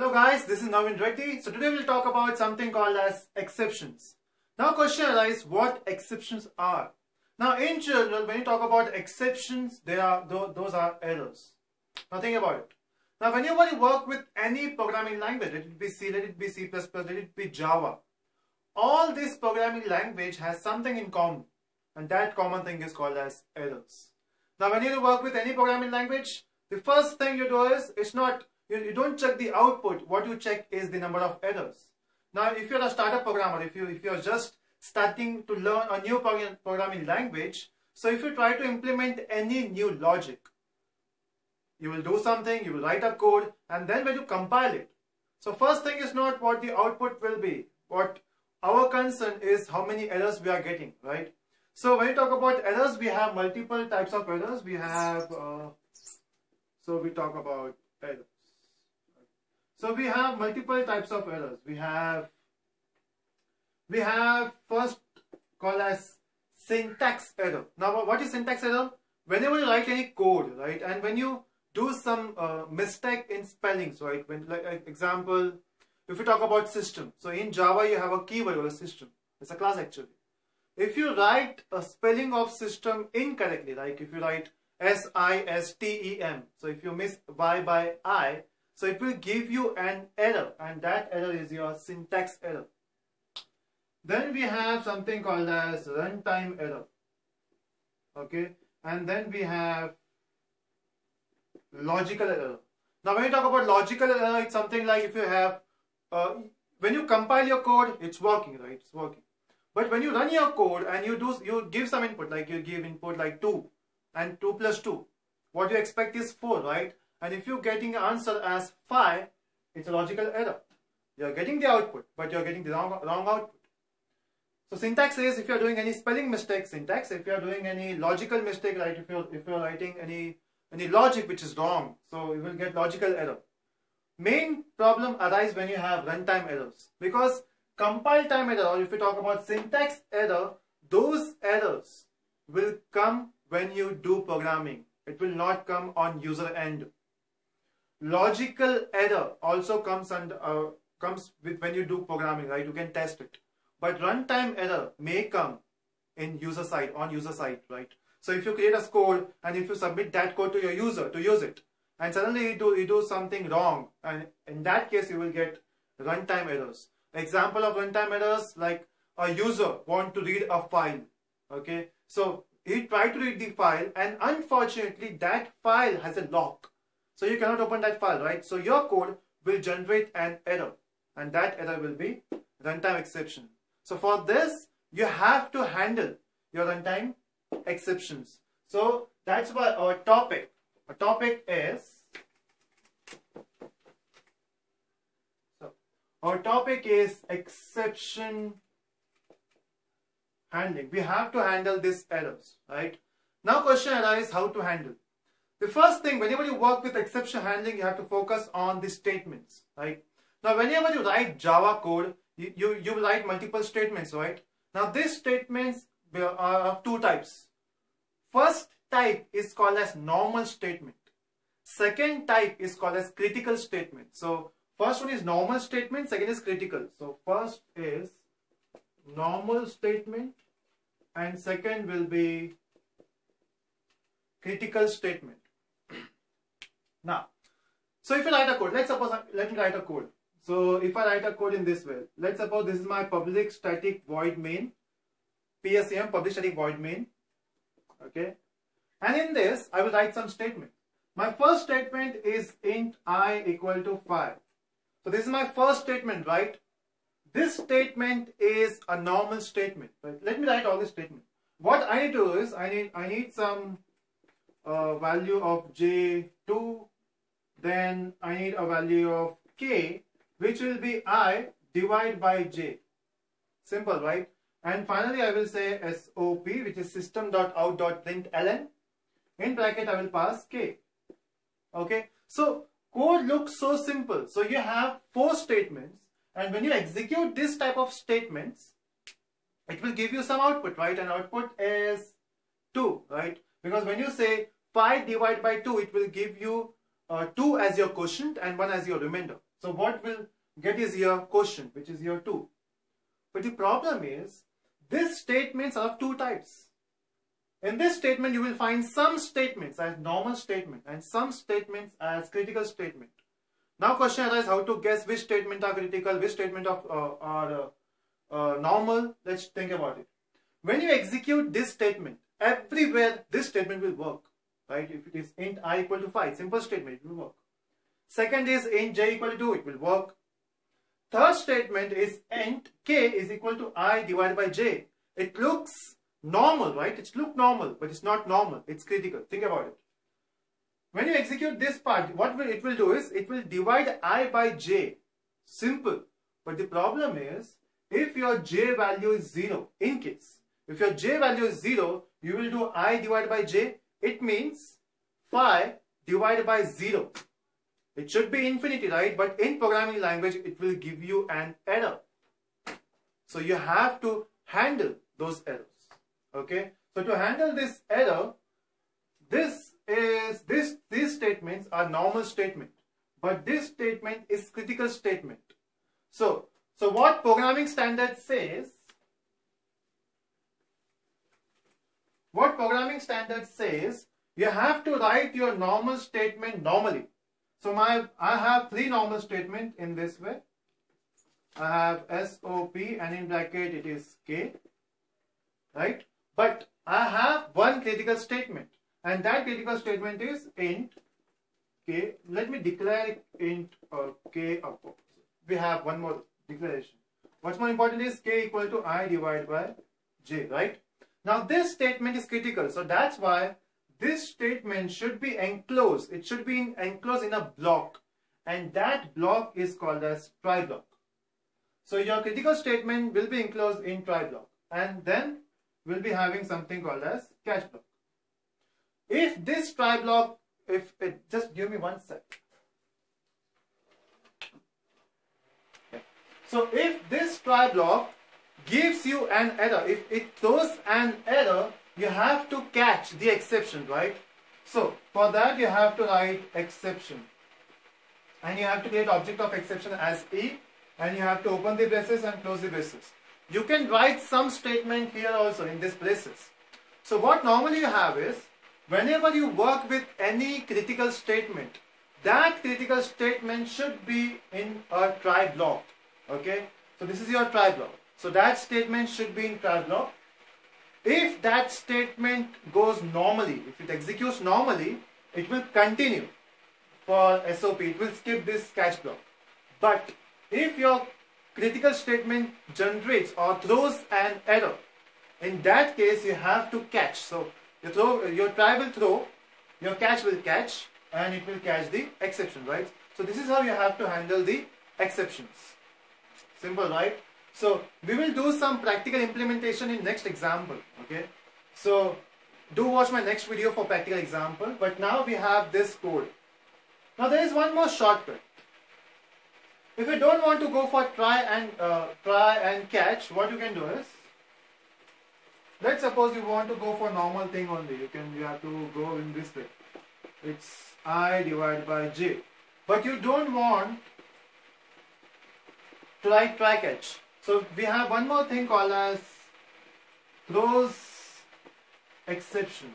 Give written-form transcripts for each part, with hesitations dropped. Hello guys, this is Navin Reddy. So today we'll talk about something called as exceptions. Now question arises, what exceptions are? Now in general, when you talk about exceptions, those are errors. Now think about it. Now whenever you work with any programming language, let it be C, let it be C++, let it be Java, all this programming language has something in common, and that common thing is called as errors. Now when you work with any programming language, the first thing you do is, you don't check the output. What you check is the number of errors. Now, if you're a startup programmer, if you're just starting to learn a new programming language, so if you try to implement any new logic, you will do something, you will write a code, and then when you compile it. So first thing is not what the output will be. What our concern is how many errors we are getting, right? So when you talk about errors, we have multiple types of errors. We have, we have multiple types of errors. We have first called as syntax error. Now what is syntax error? Whenever you write any code, right, and when you do some mistake in spellings, right, like example, if you talk about system. So in Java you have a keyword or a system. It's a class actually. If you write a spelling of system incorrectly, like if you write SISTEM, so if you miss Y by I, so it will give you an error, and that error is your syntax error. Then we have something called as runtime error. Okay, and then we have logical error. Now when you talk about logical error, it's something like if you have, when you compile your code, it's working, right? It's working. But when you run your code and you give some input, like you give input like 2 and 2 plus 2. What you expect is 4, right? And if you're getting an answer as 5, it's a logical error. You're getting the output, but you're getting the wrong output. So syntax is if you're doing any spelling mistake, syntax. If you're doing any logical mistake, right? If you're writing any logic which is wrong, so you will get logical error. Main problem arises when you have runtime errors, because compile time error, or if you talk about syntax error, those errors will come when you do programming. It will not come on user end. Logical error also comes with when you do programming, right? You can test it, but runtime error may come in user side, on user side, right? So if you create a code and if you submit that code to your user to use it, and suddenly you do something wrong, and in that case you will get runtime errors. Example of runtime errors, like a user want to read a file, okay? So he tried to read the file, and unfortunately that file has a lock. So you cannot open that file, right? So your code will generate an error, and that error will be runtime exception. So for this, you have to handle your runtime exceptions. So that's why our topic, is exception handling. We have to handle these errors, right? Now question arises, how to handle? The first thing, whenever you work with exception handling, you have to focus on the statements, right? Now, whenever you write Java code, you write multiple statements, right? Now, these statements are of two types. First type is called as normal statement. Second type is called as critical statement. So, first one is normal statement, second is critical. So, first is normal statement and second will be critical statement. Now, so if you write a code, let me write a code. So if I write a code in this way, let's suppose this is my public static void main, PSM, public static void main, okay? And in this, I will write some statement. My first statement is int I equal to 5. So this is my first statement, right? This statement is a normal statement, right? Let me write all this statement. What I need to do is, I need some value of j2, then I need a value of k, which will be I divided by j. Simple, right? And finally, I will say SOP, which is system.out.println. In bracket, I will pass k. Okay, so code looks so simple. So you have four statements, and when you execute this type of statements, it will give you some output, right? And output is 2, right? Because when you say 5 divided by 2, it will give you 2 as your quotient and 1 as your remainder. So what we'll get is here quotient, which is here 2. But the problem is, these statements are of two types. In this statement, you will find some statements as normal statement and some statements as critical statement. Now question arises how to guess which statement are critical, which statement are normal. Let's think about it. When you execute this statement, everywhere this statement will work, right? If it is int I equal to 5, simple statement, it will work. Second is int j equal to 2, it will work. Third statement is int k is equal to I divided by j. It looks normal, right? It looks normal, but it's not normal. It's critical. Think about it. When you execute this part, what it will do is, it will divide I by j. Simple. But the problem is, if your j value is 0, in case, if your j value is 0, you will do I divided by j. It means 5 divided by 0. It should be infinity, right? But in programming language, it will give you an error. So you have to handle those errors. Okay, so to handle this error, these statements are normal statement, but this statement is critical statement. So what programming standard says, you have to write your normal statement normally. So I have three normal statements in this way. I have SOP and in bracket it is K, right? But I have one critical statement, and that critical statement is int k. Let me declare int or k upon. We have one more declaration. What's more important is k equal to I divided by j, right? Now this statement is critical, so that's why this statement should be enclosed. It should be enclosed in a block, and that block is called as try block. So your critical statement will be enclosed in try block, and then we'll be having something called as catch block. If this try block, just give me one sec. Okay. So if this try block gives you an error, if it throws an error, you have to catch the exception, right? So for that you have to write exception, and you have to create object of exception as E, and you have to open the braces and close the braces. You can write some statement here also in these places. So what normally you have is, whenever you work with any critical statement, that critical statement should be in a try block. Okay, so this is your try block. So that statement should be in try block. If that statement goes normally, if it executes normally, it will continue for SOP. It will skip this catch block. But if your critical statement generates or throws an error, in that case you have to catch. So your try will throw, your catch will catch, and it will catch the exception, right? So this is how you have to handle the exceptions. Simple, right? So we will do some practical implementation in next example. Okay, so do watch my next video for practical example. But now we have this code. Now there is one more shortcut. If you don't want to go for try and catch, what you can do is, let's suppose you want to go for normal thing only. You have to go in this way. It's I divided by j. But you don't want to write try catch. So we have one more thing called as throws exception.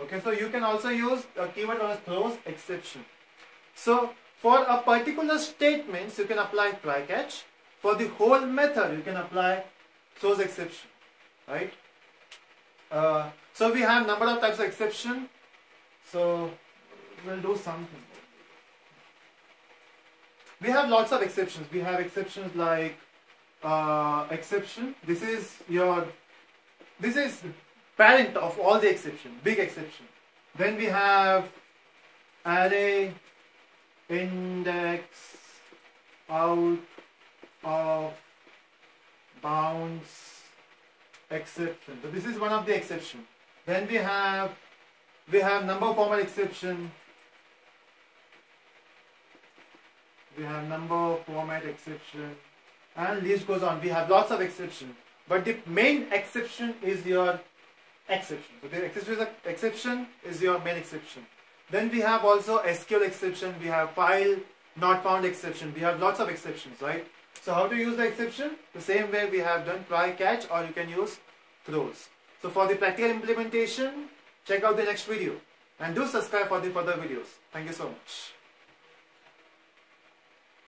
Okay, so you can also use a keyword as throws exception. So for a particular statement, you can apply try catch. For the whole method, you can apply throws exception, right? So we have number of types of exception. So we'll do something. We have lots of exceptions. We have exceptions like exception. This is parent of all the exception, big exception. Then we have array index out of bounds exception. So this is one of the exception. Then we have number format exception. We have number format exception, and list goes on. We have lots of exception, but the main exception is your exception. So the exception is your main exception. Then we have also SQL exception. We have file not found exception. We have lots of exceptions, right? So how to use the exception? The same way we have done try, catch, or you can use throws. So for the practical implementation, check out the next video and do subscribe for the further videos. Thank you so much.